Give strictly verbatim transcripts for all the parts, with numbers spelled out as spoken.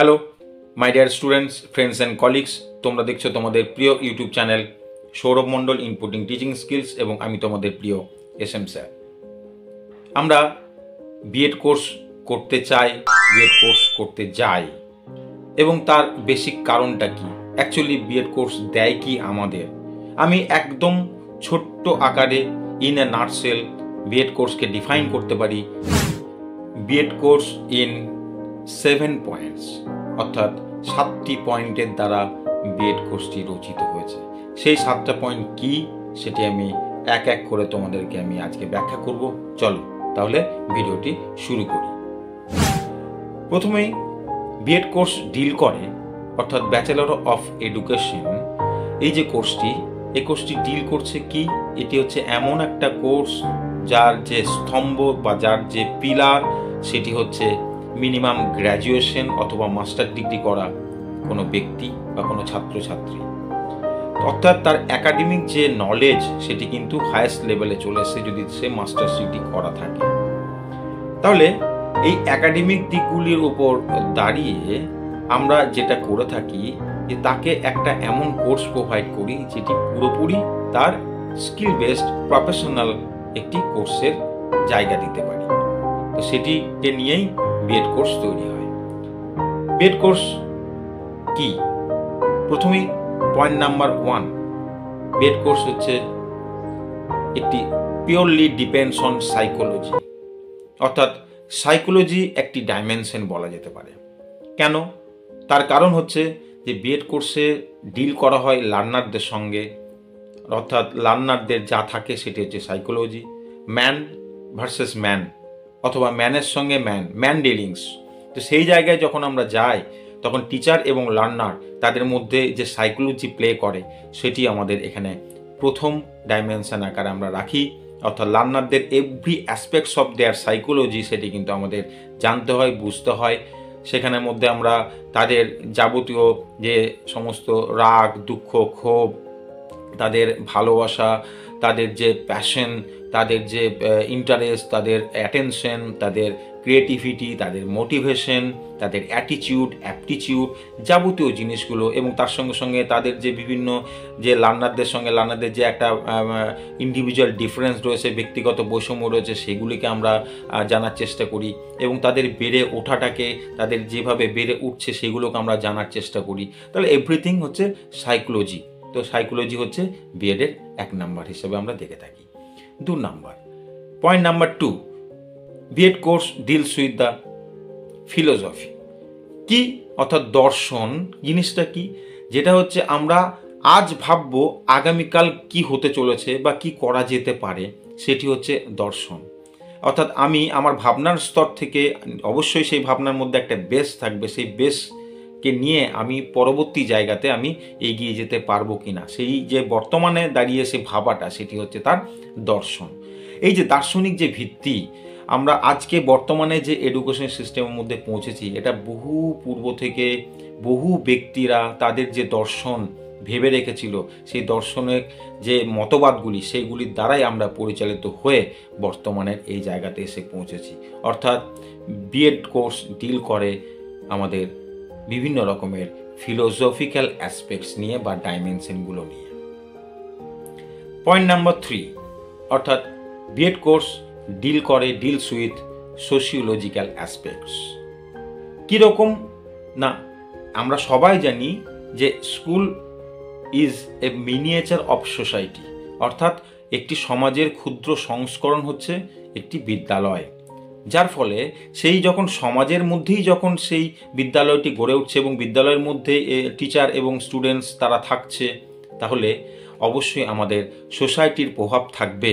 Hello my dear students, friends and colleagues, তোমরা দেখছো তোমাদের প্রিয় YouTube channel Sourav Mondal inputting teaching skills এবং আমি তোমাদের প্রিয় এস এম স্যার। আমরা বিএড কোর্স করতে চাই, বিএড কোর্স করতে যাই এবং তার বেসিক কারণটা কি, অ্যাকচুয়ালি বিএড কোর্স দেয় কি আমাদের। আমি একদম ছোট্ট আকারে ইন এ নাটসেল বিএড কোর্সকে ডিফাইন করতে পারি। BEd course in seven points, অর্থাৎ সাতটি পয়েন্টের দ্বারা বিএড কোর্সটি রচিত হয়েছে। সেই সাতটা পয়েন্ট কি, সেটি আমি এক এক করে তোমাদেরকে আমি আজকে ব্যাখ্যা করব। চলো তাহলে ভিডিওটি শুরু করি। প্রথমেই বিএড কোর্স ডিল করে, অর্থাৎ ব্যাচেলর অফ এডুকেশন, এই যে কোর্সটি, এই কোর্সটি ডিল করছে কি, এটি হচ্ছে এমন একটা কোর্স যার যে স্তম্ভ বা যার যে পিলার সেটি হচ্ছে মিনিমাম গ্র্যাজুয়েশন অথবা মাস্টার ডিগ্রি করা কোনো ব্যক্তি বা কোনো ছাত্রছাত্রী, অর্থাৎ তার একাডেমিক যে নলেজ সেটি কিন্তু হায়েস্ট লেভেলে চলে এসে যদি সে মাস্টার্স ডিগ্রি করা থাকে। তাহলে এই একাডেমিক দিকগুলির উপর দাঁড়িয়ে আমরা যেটা করে থাকি যে তাকে একটা এমন কোর্স প্রোভাইড করি যেটি পুরোপুরি তার স্কিল বেসড প্রফেশনাল একটি কোর্সের জায়গা দিতে পারি। তো সেটিকে নিয়েই বিএড কোর্স তৈরি হয়। বিএড কোর্স কি? প্রথমেই point number one, BEd course হচ্ছে একটি পিওরলি ডিপেন্ডস অন সাইকোলজি, অর্থাৎ সাইকোলজি একটি ডাইমেনশন বলা যেতে পারে। কেন? তার কারণ হচ্ছে যে বিএড কোর্সে ডিল করা হয় লার্নারদের সঙ্গে, অর্থাৎ লার্নারদের যা থাকে সেটি হচ্ছে সাইকোলজি, ম্যান ভার্সেস ম্যান অথবা ম্যানের সঙ্গে ম্যান, ম্যান ডিলিংস। তো সেই জায়গায় যখন আমরা যাই তখন টিচার এবং লার্নার তাদের মধ্যে যে সাইকোলজি প্লে করে সেটি আমাদের এখানে প্রথম ডাইমেনশন আকারে আমরা রাখি, অর্থাৎ লার্নারদের every aspects of their psychology সেটি কিন্তু আমাদের জানতে হয়, বুঝতে হয়। সেখানের মধ্যে আমরা তাদের যাবতীয় যে সমস্ত রাগ, দুঃখ, ক্ষোভ, তাদের ভালোবাসা, তাদের যে প্যাশন, তাদের যে ইন্টারেস্ট, তাদের অ্যাটেনশন, তাদের ক্রিয়েটিভিটি, তাদের মোটিভেশন, তাদের অ্যাটিটিউড, অ্যাপটিটিউড, যাবতীয় জিনিসগুলো এবং তার সঙ্গে সঙ্গে তাদের যে বিভিন্ন যে লার্নারদের সঙ্গে লার্নারদের যে একটা ইন্ডিভিজুয়াল ডিফারেন্স রয়েছে, ব্যক্তিগত বৈষম্য রয়েছে, সেগুলিকে আমরা জানার চেষ্টা করি এবং তাদের বেড়ে ওঠাটাকে, তাদের যেভাবে বেড়ে উঠছে সেগুলোকে আমরা জানার চেষ্টা করি। তাহলে এভরিথিং হচ্ছে সাইকোলজি। তো সাইকোলজি হচ্ছে বিএডের এক নাম্বার হিসেবে আমরা দেখে থাকি। দু number, point number two, BEd course deals with the philosophy. কি? অর্থাৎ দর্শন জিনিসটা কি, যেটা হচ্ছে আমরা আজ ভাববো আগামীকাল কি হতে চলেছে বা কি করা যেতে পারে, সেটি হচ্ছে দর্শন। অর্থাৎ আমি আমার ভাবনার স্তর থেকে, অবশ্যই সেই ভাবনার মধ্যে একটা বেস থাকবে, সেই বেস কে নিয়ে আমি পরবর্তী জায়গাতে আমি এগিয়ে যেতে পারবো কিনা, সেই যে বর্তমানে দাঁড়িয়ে সে ভাবাটা সেটি হচ্ছে তার দর্শন। এই যে দার্শনিক যে ভিত্তি, আমরা আজকে বর্তমানে যে এডুকেশন সিস্টেমের মধ্যে পৌঁছেছি, এটা বহু পূর্ব থেকে বহু ব্যক্তিরা তাদের যে দর্শন ভেবে রেখেছিল, সেই দর্শনের যে মতবাদগুলি সেইগুলির দ্বারাই আমরা পরিচালিত হয়ে বর্তমানের এই জায়গাতে এসে পৌঁছেছি। অর্থাৎ বিএড কোর্স ডিল করে আমাদের বিভিন্ন রকমের ফিলোসফিক্যাল অ্যাসপেক্টস নিয়ে বা ডাইমেনশনগুলো নিয়ে। পয়েন্ট নাম্বার থ্রি, অর্থাৎ বিএড কোর্স ডিল করে, ডিলস উইথ সোশিওলজিক্যাল অ্যাসপেক্টস। কীরকম না, আমরা সবাই জানি যে school is a miniature of society, অর্থাৎ একটি সমাজের ক্ষুদ্র সংস্করণ হচ্ছে একটি বিদ্যালয়। যার ফলে সেই যখন সমাজের মধ্যেই যখন সেই বিদ্যালয়টি গড়ে উঠছে এবং বিদ্যালয়ের মধ্যে টিচার এবং স্টুডেন্টস তারা থাকছে, তাহলে অবশ্যই আমাদের সোসাইটির প্রভাব থাকবে।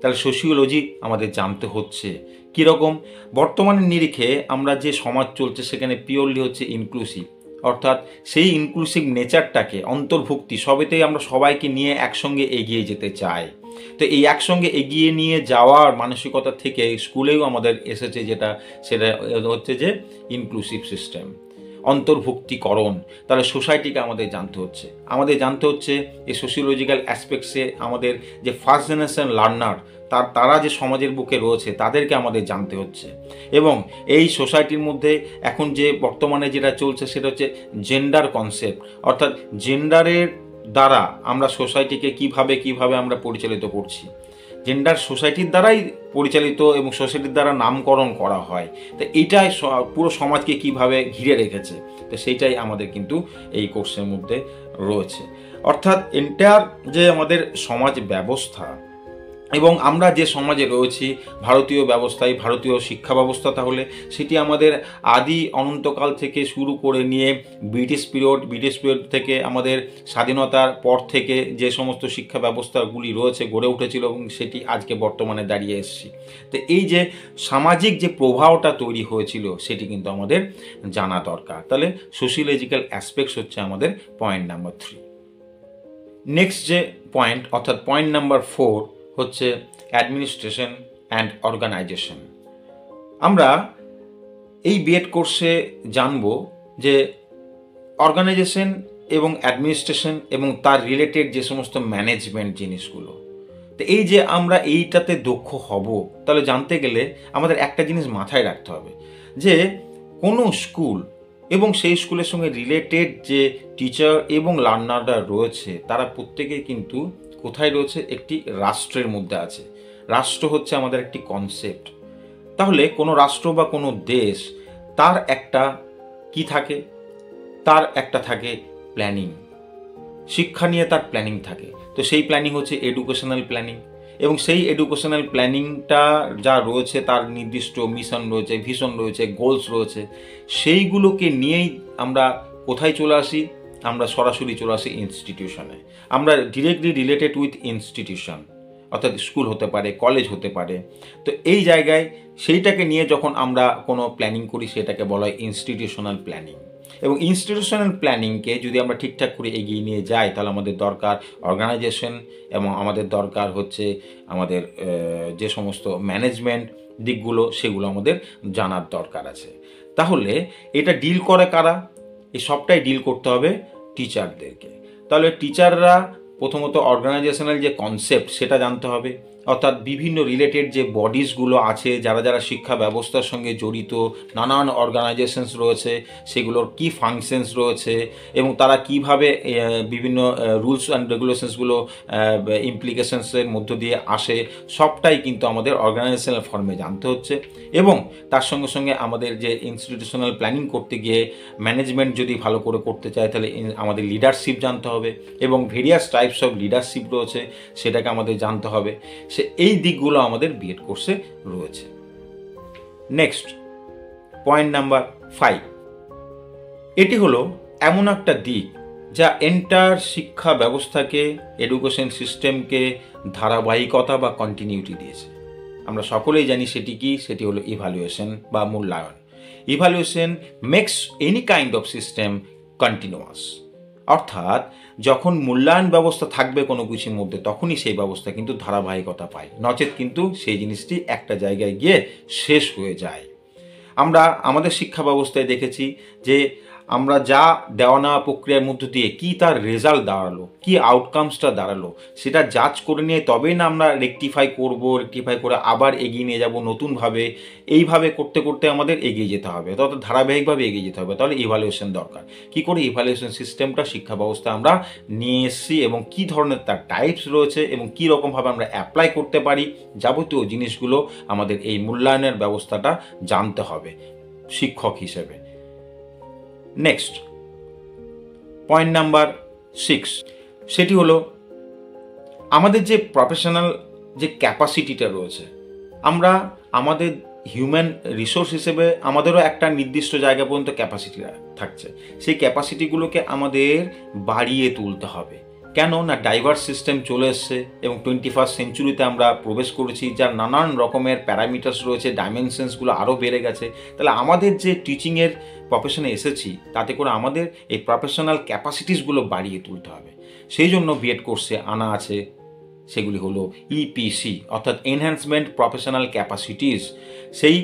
তাহলে সোশিওলজি আমাদের জানতে হচ্ছে। কীরকম? বর্তমানের নিরিখে আমরা যে সমাজ চলছে সেখানে পিওরলি হচ্ছে ইনক্লুসিভ, অর্থাৎ সেই ইনক্লুসিভ নেচারটাকে, অন্তর্ভুক্তি, সবেতেই আমরা সবাইকে নিয়ে একসঙ্গে এগিয়ে যেতে চাই। তো এই একসঙ্গে এগিয়ে নিয়ে যাওয়ার মানসিকতা থেকে স্কুলেও আমাদের এসেছে যেটা, সেটা হচ্ছে যে ইনক্লুসিভ সিস্টেম, অন্তর্ভুক্তিকরণ, তাহলে সোসাইটিকে আমাদের জানতে হচ্ছে আমাদের জানতে হচ্ছে এই সোশিওলজিক্যাল অ্যাসপেক্টসে আমাদের যে ফার্স্ট জেনারেশন লার্নার তার তারা যে সমাজের বুকে রয়েছে তাদেরকে আমাদের জানতে হচ্ছে। এবং এই সোসাইটির মধ্যে এখন যে বর্তমানে যেটা চলছে সেটা হচ্ছে জেন্ডার কনসেপ্ট, অর্থাৎ জেন্ডারের দ্বারা আমরা সোসাইটিকে কিভাবে কিভাবে আমরা পরিচালিত করছি। জেন্ডার সোসাইটির দ্বারাই পরিচালিত এবং সোসাইটির দ্বারা নামকরণ করা হয়। তো এইটাই পুরো সমাজকে কিভাবে ঘিরে রেখেছে, তো সেইটাই আমাদের কিন্তু এই কোর্সের মধ্যে রয়েছে। অর্থাৎ এন্টায়ার যে আমাদের সমাজ ব্যবস্থা এবং আমরা যে সমাজে রয়েছি ভারতীয় ব্যবস্থায়, ভারতীয় শিক্ষা ব্যবস্থা, তাহলে সেটি আমাদের আদি অনন্তকাল থেকে শুরু করে নিয়ে ব্রিটিশ পিরিয়ড ব্রিটিশ পিরিয়ড থেকে আমাদের স্বাধীনতার পর থেকে যে সমস্ত শিক্ষা ব্যবস্থাগুলি রয়েছে গড়ে উঠেছিল এবং সেটি আজকে বর্তমানে দাঁড়িয়ে এসেছি। তো এই যে সামাজিক যে প্রভাবটা তৈরি হয়েছিল সেটি কিন্তু আমাদের জানা দরকার। তাহলে সোশিওলজিক্যাল অ্যাসপেক্টস হচ্ছে আমাদের পয়েন্ট নাম্বার থ্রি। নেক্সট যে পয়েন্ট অর্থাৎ পয়েন্ট নাম্বার ফোর হচ্ছে অ্যাডমিনিস্ট্রেশন অ্যান্ড অর্গানাইজেশন। আমরা এই বিএড কোর্সে জানব যে অর্গানাইজেশন এবং অ্যাডমিনিস্ট্রেশন এবং তার রিলেটেড যে সমস্ত ম্যানেজমেন্ট জিনিসগুলো, তো এই যে আমরা এইটাতে দক্ষ হব, তাহলে জানতে গেলে আমাদের একটা জিনিস মাথায় রাখতে হবে যে কোনো স্কুল এবং সেই স্কুলের সঙ্গে রিলেটেড যে টিচার এবং লার্নাররা রয়েছে তারা প্রত্যেকে কিন্তু কোথায় রয়েছে, একটি রাষ্ট্রের মধ্যে আছে। রাষ্ট্র হচ্ছে আমাদের একটি কনসেপ্ট। তাহলে কোনো রাষ্ট্র বা কোনো দেশ তার একটা কি থাকে, তার একটা থাকে প্ল্যানিং, শিক্ষা নিয়ে তার প্ল্যানিং থাকে। তো সেই প্ল্যানিং হচ্ছে এডুকেশনাল প্ল্যানিং এবং সেই এডুকেশনাল প্ল্যানিংটা যা রয়েছে তার নির্দিষ্ট মিশন রয়েছে, ভিশন রয়েছে, গোলস রয়েছে, সেইগুলোকে নিয়েই আমরা কোথায় চলে আসি, আমরা সরাসরি চলে আসি ইনস্টিটিউশনে। আমরা ডিরেক্টলি রিলেটেড উইথ ইনস্টিটিউশন, অর্থাৎ স্কুল হতে পারে, কলেজ হতে পারে। তো এই জায়গায় সেইটাকে নিয়ে যখন আমরা কোনো প্ল্যানিং করি সেটাকে বলা হয় ইনস্টিটিউশনাল প্ল্যানিং। এবং ইনস্টিটিউশনাল প্ল্যানিংকে যদি আমরা ঠিকঠাক করে এগিয়ে নিয়ে যাই তাহলে আমাদের দরকার অর্গানাইজেশন এবং আমাদের দরকার হচ্ছে আমাদের যে সমস্ত ম্যানেজমেন্ট দিকগুলো সেগুলো আমাদের জানার দরকার আছে। তাহলে এটা ডিল করে কারা? এই সবটাই ডিল করতে হবে টিচারদেরকে। তাহলে টিচাররা প্রথমত অর্গানাইজেশনাল যে কনসেপ্ট সেটা জানতে হবে, অর্থাৎ বিভিন্ন রিলেটেড যে বডিজগুলো আছে যারা যারা শিক্ষা ব্যবস্থার সঙ্গে জড়িত, নানান অর্গানাইজেশনস রয়েছে, সেগুলোর কি ফাংশনস রয়েছে এবং তারা কিভাবে বিভিন্ন রুলস অ্যান্ড রেগুলেশনসগুলো ইমপ্লিকেশনসের মধ্য দিয়ে আসে, সবটাই কিন্তু আমাদের অর্গানাইজেশনাল ফর্মে জানতে হচ্ছে। এবং তার সঙ্গে সঙ্গে আমাদের যে ইনস্টিটিউশনাল প্ল্যানিং করতে গিয়ে ম্যানেজমেন্ট যদি ভালো করে করতে চায় তাহলে আমাদের লিডারশিপ জানতে হবে এবং ভেরিয়াস টাইপস অফ লিডারশিপ রয়েছে সেটাকে আমাদের জানতে হবে। সে এই দিকগুলো আমাদের বিএড কোর্সে রয়েছে। নেক্সট পয়েন্ট নাম্বার ফাইভ, এটি হলো এমন একটা দিক যা এন্টার শিক্ষা ব্যবস্থাকে, এডুকেশন সিস্টেমকে ধারাবাহিকতা বা কন্টিনিউটি দিয়েছে। আমরা সকলেই জানি সেটি কি, সেটি হলো ইভ্যালুয়েশন বা মূল্যায়ন। Evaluation makes any kind of system continuous, অর্থাৎ যখন মূল্যায়ন ব্যবস্থা থাকবে কোনো কিছুর মধ্যে তখনই সেই ব্যবস্থা কিন্তু ধারাবাহিকতা পায়, নচেত কিন্তু সেই জিনিসটি একটা জায়গায় গিয়ে শেষ হয়ে যায়। আমরা আমাদের শিক্ষা ব্যবস্থায় দেখেছি যে আমরা যা দেওয়া নেওয়া প্রক্রিয়ার মধ্য দিয়ে কি তার রেজাল্ট দাঁড়ালো, কি আউটকামসটা দাঁড়ালো সেটা যাচ করে নিয়ে তবেই না আমরা রেকটিফাই করব, রেকটিফাই করে আবার এগিয়ে নিয়ে যাব নতুনভাবে। এইভাবে করতে করতে আমাদের এগিয়ে যেতে হবে, তত ধারাবাহিকভাবে এগিয়ে যেতে হবে। তাহলে ইভ্যালুয়েশন দরকার, কি করে ইভ্যালুয়েশন সিস্টেমটা শিক্ষা ব্যবস্থা আমরা নিয়ে এসেছি এবং কি ধরনের তার টাইপস রয়েছে এবং কী রকমভাবে আমরা অ্যাপ্লাই করতে পারি, যাবতীয় জিনিসগুলো আমাদের এই মূল্যায়নের ব্যবস্থাটা জানতে হবে শিক্ষক হিসেবে। নেক্সট পয়েন্ট নাম্বার সিক্স, সেটি হলো আমাদের যে প্রফেশনাল যে ক্যাপাসিটিটা রয়েছে, আমরা আমাদের হিউম্যান রিসোর্স হিসেবে আমাদেরও একটা নির্দিষ্ট জায়গা পর্যন্ত ক্যাপাসিটি থাকছে, সেই ক্যাপাসিটিগুলোকে আমাদের বাড়িয়ে তুলতে হবে। কেন না ডাইভার্স সিস্টেম চলে এসছে এবং টোয়েন্টি ফার্স্ট সেঞ্চুরিতে আমরা প্রবেশ করেছি, যার নানান রকমের প্যারামিটার্স রয়েছে, ডাইমেনশনসগুলো আরও বেড়ে গেছে। তাহলে আমাদের যে টিচিংয়ের প্রফেশনে এসেছি তাতে করে আমাদের এই প্রফেশনাল ক্যাপাসিটিসগুলো বাড়িয়ে তুলতে হবে। সেই জন্য বিএড কোর্সে আনা আছে, সেগুলি হলো ইপিসি অর্থাৎ এনহ্যান্সমেন্ট প্রফেশনাল ক্যাপাসিটিস। সেই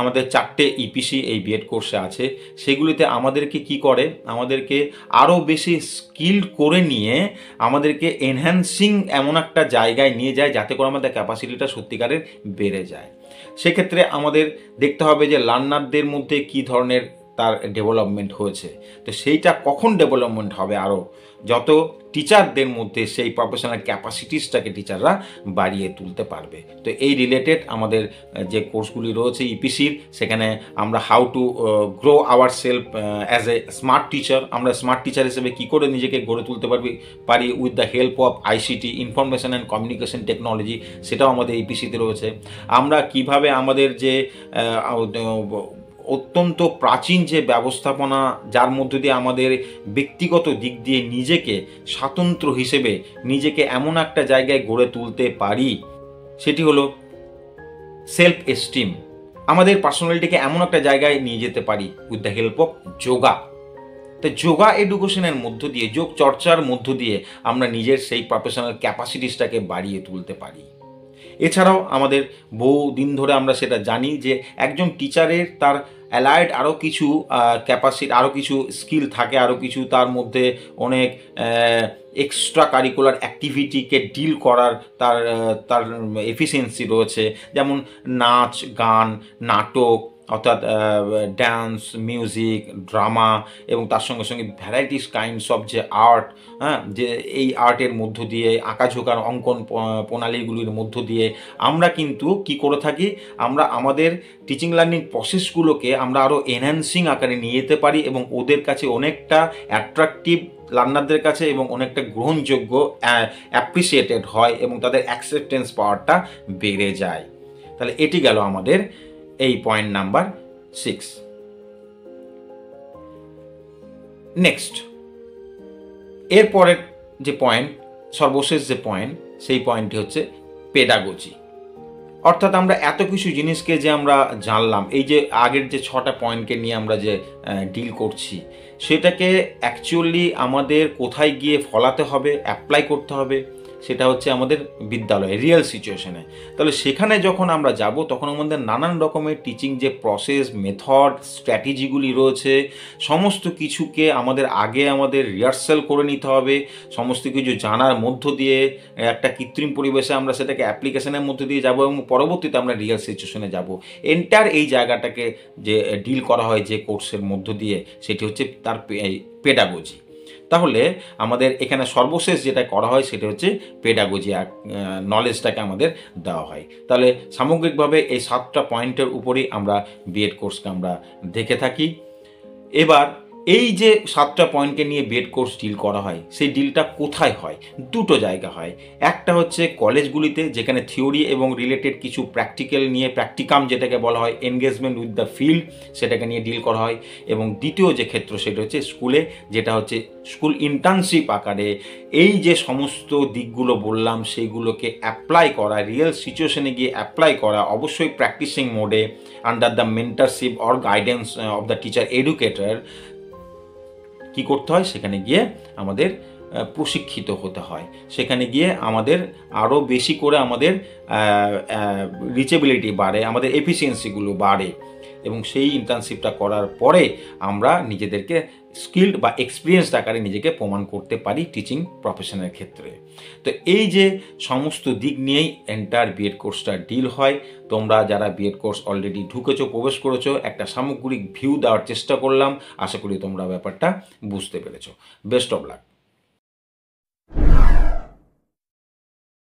আমাদের চারটে ইপিসি এই বিএড কোর্সে আছে, সেগুলিতে আমাদেরকে কি করে, আমাদেরকে আরও বেশি স্কিল করে নিয়ে আমাদেরকে এনহ্যান্সিং এমন একটা জায়গায় নিয়ে যায় যাতে করে আমাদের ক্যাপাসিটিটা সত্যিকারের বেড়ে যায়। সেক্ষেত্রে আমাদের দেখতে হবে যে লার্নারদের মধ্যে কি ধরনের তার ডেভেলপমেন্ট হয়েছে, তো সেইটা কখন ডেভেলপমেন্ট হবে আরও যত টিচারদের মধ্যে সেই প্রফেশনাল ক্যাপাসিটিসটাকে টিচাররা বাড়িয়ে তুলতে পারবে। তো এই রিলেটেড আমাদের যে কোর্সগুলি রয়েছে ইপিসির, সেখানে আমরা how to grow our self as a smart teacher, আমরা স্মার্ট টিচার হিসেবে কী করে নিজেকে গড়ে তুলতে পারবি পারি with the help of ICT, information and communication technology, সেটাও আমাদের ইপিসিতে রয়েছে। আমরা কিভাবে আমাদের যে অত্যন্ত প্রাচীন যে ব্যবস্থাপনা, যার মধ্য দিয়ে আমাদের ব্যক্তিগত দিক দিয়ে নিজেকে স্বাতন্ত্র হিসেবে নিজেকে এমন একটা জায়গায় গড়ে তুলতে পারি, সেটি হলো সেলফ এস্টিম, আমাদের পার্সোনালিটিকে এমন একটা জায়গায় নিয়ে যেতে পারি with the help of yoga. তো যোগা এডুকেশনের মধ্য দিয়ে, যোগ চর্চার মধ্য দিয়ে আমরা নিজের সেই প্রফেশনাল ক্যাপাসিটিসটাকে বাড়িয়ে তুলতে পারি। এছাড়াও আমাদের বহু দিন ধরে আমরা সেটা জানি যে একজন টিচারের তার অ্যালাইড আরও কিছু ক্যাপাসিটি, আরও কিছু স্কিল থাকে, আরও কিছু তার মধ্যে অনেক এক্সট্রা কারিকুলার অ্যাক্টিভিটিকে ডিল করার তার তার এফিসিয়েন্সি রয়েছে, যেমন নাচ, গান, নাটক, অর্থাৎ ডান্স, মিউজিক, ড্রামা, এবং তার সঙ্গে সঙ্গে ভ্যারাইটিস কাইন্ডস অফ যে আর্ট, হ্যাঁ, যে এই আর্টের মধ্য দিয়ে, আঁকাঝোকার অঙ্কন প্রণালীগুলির মধ্য দিয়ে আমরা কিন্তু কি করে থাকি, আমরা আমাদের টিচিং লার্নিং প্রসেসগুলোকে আমরা আরও এনহ্যান্সিং আকারে নিয়ে যেতে পারি এবং ওদের কাছে অনেকটা অ্যাট্রাকটিভ, লার্নারদের কাছে এবং অনেকটা গ্রহণযোগ্য, অ্যাপ্রিসিয়েটেড হয় এবং তাদের অ্যাকসেপ্টেন্স পাওয়ারটা বেড়ে যায়। তাহলে এটি গেল আমাদের এই পয়েন্ট নাম্বার সিক্স। নেক্সট, এরপরের যে পয়েন্ট, সর্বশেষ যে পয়েন্ট, সেই পয়েন্টটি হচ্ছে পেডাগজি। অর্থাৎ আমরা এত কিছু জিনিসকে যে আমরা জানলাম, এই যে আগের যে ছটা পয়েন্টকে নিয়ে আমরা যে ডিল করছি, সেটাকে অ্যাকচুয়ালি আমাদের কোথায় গিয়ে ফলাতে হবে, অ্যাপ্লাই করতে হবে, সেটা হচ্ছে আমাদের বিদ্যালয়ে, রিয়েল সিচুয়েশনে। তাহলে সেখানে যখন আমরা যাব তখন আমাদের নানান রকমের টিচিং যে প্রসেস, মেথড, স্ট্র্যাটেজিগুলি রয়েছে, সমস্ত কিছুকে আমাদের আগে আমাদের রিহার্সাল করে নিতে হবে। সমস্ত কিছু জানার মধ্য দিয়ে একটা কৃত্রিম পরিবেশে আমরা সেটাকে অ্যাপ্লিকেশনের মধ্য দিয়ে যাব এবং পরবর্তীতে আমরা রিয়েল সিচুয়েশনে যাব। এন্টার এই জায়গাটাকে যে ডিল করা হয় যে কোর্সের মধ্য দিয়ে, সেটি হচ্ছে তার পেডাগজি। তাহলে আমাদের এখানে সর্বশেষ যেটা করা হয় সেটা হচ্ছে পেডাগজি নলেজটাকে আমাদের দেওয়া হয়। তাহলে সামগ্রিকভাবে এই সাতটা পয়েন্টের উপরেই আমরা বিএড কোর্সকে আমরা দেখে থাকি। এবার এই যে সাতটা পয়েন্টকে নিয়ে বিএড কোর্স ডিল করা হয়, সেই ডিলটা কোথায় হয়? দুটো জায়গা হয়। একটা হচ্ছে কলেজগুলিতে, যেখানে থিওরি এবং রিলেটেড কিছু প্র্যাকটিক্যাল নিয়ে, প্র্যাকটিকাম যেটাকে বলা হয়, এনগেজমেন্ট উইথ দ্য ফিল্ড, সেটাকে নিয়ে ডিল করা হয়। এবং দ্বিতীয় যে ক্ষেত্র সেটা হচ্ছে স্কুলে, যেটা হচ্ছে স্কুল ইন্টার্নশিপ আকারে এই যে সমস্ত দিকগুলো বললাম সেইগুলোকে অ্যাপ্লাই করা, রিয়েল সিচুয়েশনে গিয়ে অ্যাপ্লাই করা, অবশ্যই প্র্যাকটিসিং মোডে under the mentorship or guidance of the teacher educator. কি করতে হয়? সেখানে গিয়ে আমাদের প্রশিক্ষিত হতে হয়, সেখানে গিয়ে আমাদের আরও বেশি করে আমাদের রিচেবিলিটি বাড়ে, আমাদের এফিসিয়েন্সিগুলো বাড়ে এবং সেই ইন্টার্নশিপটা করার পরে আমরা নিজেদেরকে স্কিলড বা এক্সপিরিয়েন্সড আকারে নিজেকে প্রমাণ করতে পারি টিচিং প্রফেশনের ক্ষেত্রে। তো এই যে সমস্ত দিক নিয়েই এন্টার বিএড কোর্সটা ডিল হয়। তোমরা যারা বিএড কোর্স অলরেডি ঢুকেছো, প্রবেশ করেছো, একটা সামগ্রিক ভিউ দেওয়ার চেষ্টা করলাম। আশা করি তোমরা ব্যাপারটা বুঝতে পেরেছো। Best of lakh.